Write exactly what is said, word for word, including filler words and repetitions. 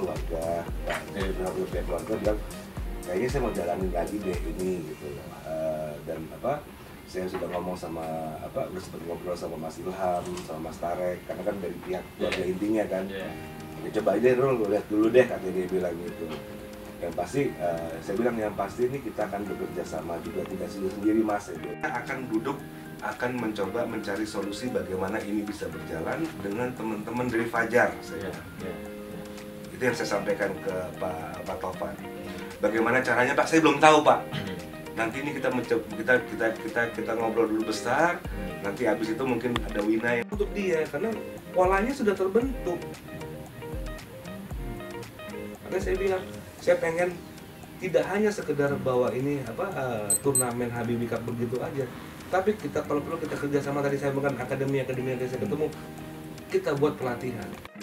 keluarga, ngobrol dengan keluarga bilang kayaknya saya mau jalanin lagi deh ini gitu. Uh, dan apa? Saya sudah ngomong sama apa? Udah sempat ngobrol sama Mas Ilham, sama Mas Tarek, karena kan dari pihak keluarga yeah. intinya kan. Yeah. Ya, coba aja dulu, lihat dulu deh katanya dia bilang gitu. Yang pasti, uh, saya bilang yang pasti ini kita akan bekerja sama juga, tidak sendiri Mas. Kita akan duduk, akan mencoba mencari solusi bagaimana ini bisa berjalan dengan teman-teman dari Fajar. Saya yeah, yeah, yeah. Itu yang saya sampaikan ke Pak, Pak Taufan. Bagaimana caranya Pak? Saya belum tahu Pak. Nanti ini kita mencoba, kita kita kita kita ngobrol dulu besar. Nanti habis itu mungkin ada Winna yang untuk dia, karena polanya sudah terbentuk. Makanya saya bilang, saya pengen tidak hanya sekedar bawa ini apa uh, turnamen Habibikap begitu aja, tapi kita kalau perlu kita kerjasama tadi saya bukan akademi akademi yang saya ketemu, kita buat pelatihan.